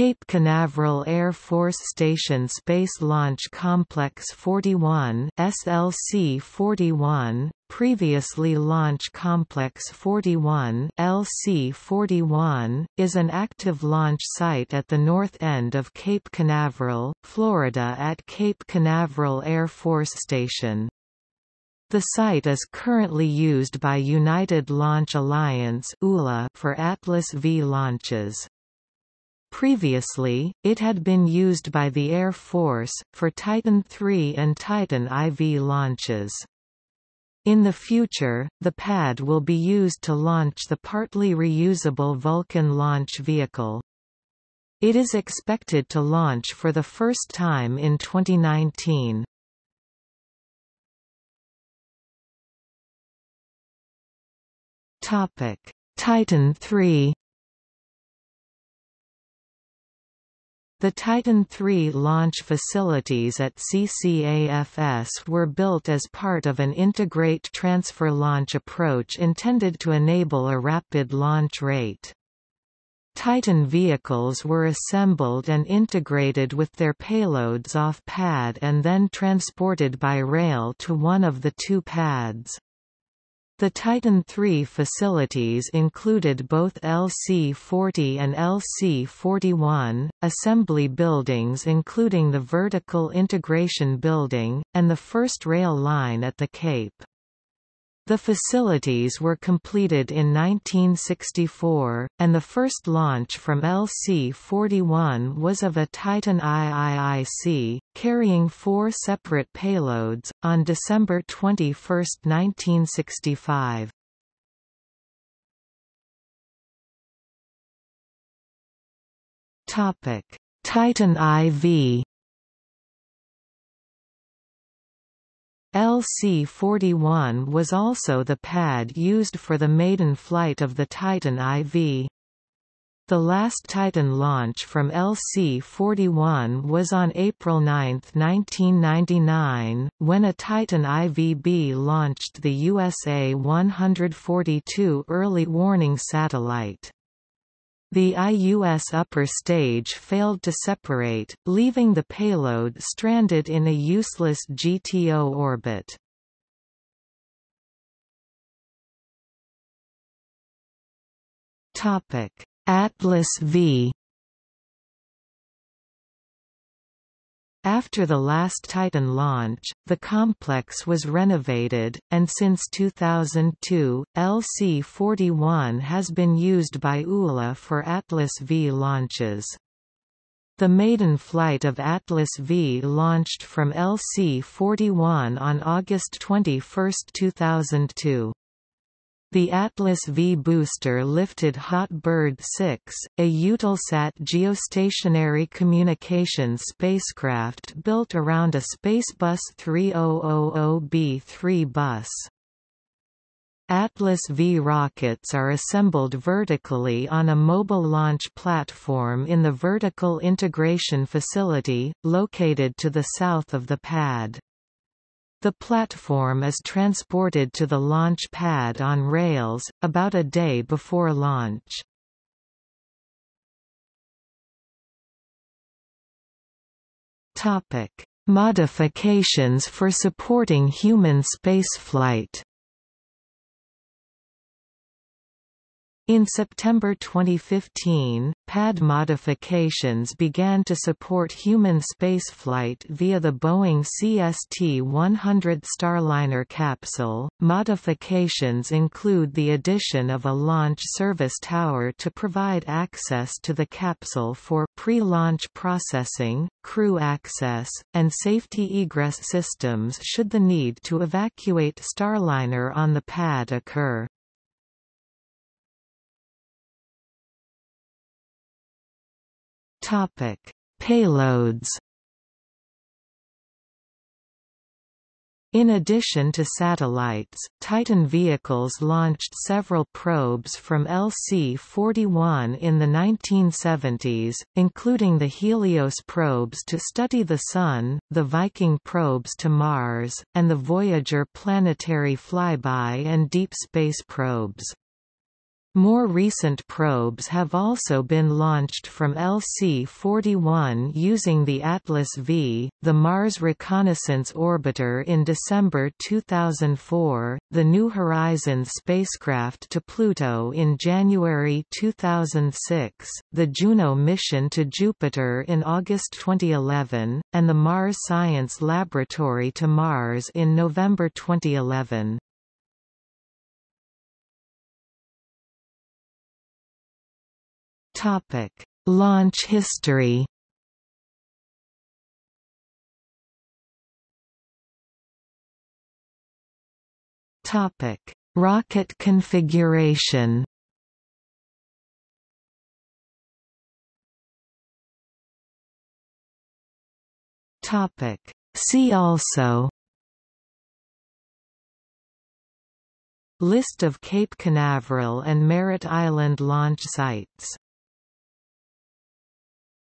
Cape Canaveral Air Force Station Space Launch Complex 41 (SLC 41), previously Launch Complex 41 (LC 41), is an active launch site at the north end of Cape Canaveral, Florida at Cape Canaveral Air Force Station. The site is currently used by United Launch Alliance for Atlas V launches. Previously, it had been used by the Air Force, for Titan III and Titan IV launches. In the future, the pad will be used to launch the partly reusable Vulcan launch vehicle. It is expected to launch for the first time in 2019. Titan III. The Titan III launch facilities at CCAFS were built as part of an integrate transfer launch approach intended to enable a rapid launch rate. Titan vehicles were assembled and integrated with their payloads off pad and then transported by rail to one of the two pads. The Titan III facilities included both LC-40 and LC-41, assembly buildings including the Vertical Integration Building, and the first rail line at the Cape. The facilities were completed in 1964, and the first launch from LC-41 was of a Titan IIIC, carrying four separate payloads, on December 21, 1965. Titan IV. LC-41 was also the pad used for the maiden flight of the Titan IV. The last Titan launch from LC-41 was on April 9, 1999, when a Titan IVB launched the USA-142 early warning satellite. The IUS upper stage failed to separate, leaving the payload stranded in a useless GTO orbit. Atlas V. After the last Titan launch, the complex was renovated, and since 2002, LC-41 has been used by ULA for Atlas V launches. The maiden flight of Atlas V launched from LC-41 on August 21, 2002. The Atlas V booster lifted Hot Bird 6, a Eutelsat geostationary communications spacecraft built around a Spacebus 3000B3 bus. Atlas V rockets are assembled vertically on a mobile launch platform in the Vertical Integration Facility, located to the south of the pad. The platform is transported to the launch pad on rails, about a day before launch. Modifications for supporting human spaceflight. In September 2015, pad modifications began to support human spaceflight via the Boeing CST-100 Starliner capsule. Modifications include the addition of a launch service tower to provide access to the capsule for pre-launch processing, crew access, and safety egress systems should the need to evacuate Starliner on the pad occur. Payloads. In addition to satellites, Titan vehicles launched several probes from LC-41 in the 1970s, including the Helios probes to study the Sun, the Viking probes to Mars, and the Voyager planetary flyby and deep space probes. More recent probes have also been launched from LC-41 using the Atlas V, the Mars Reconnaissance Orbiter in December 2004, the New Horizons spacecraft to Pluto in January 2006, the Juno mission to Jupiter in August 2011, and the Mars Science Laboratory to Mars in November 2011. Topic: Launch history. Topic: Rocket configuration. Topic: See also. List of Cape Canaveral and Merritt Island launch sites.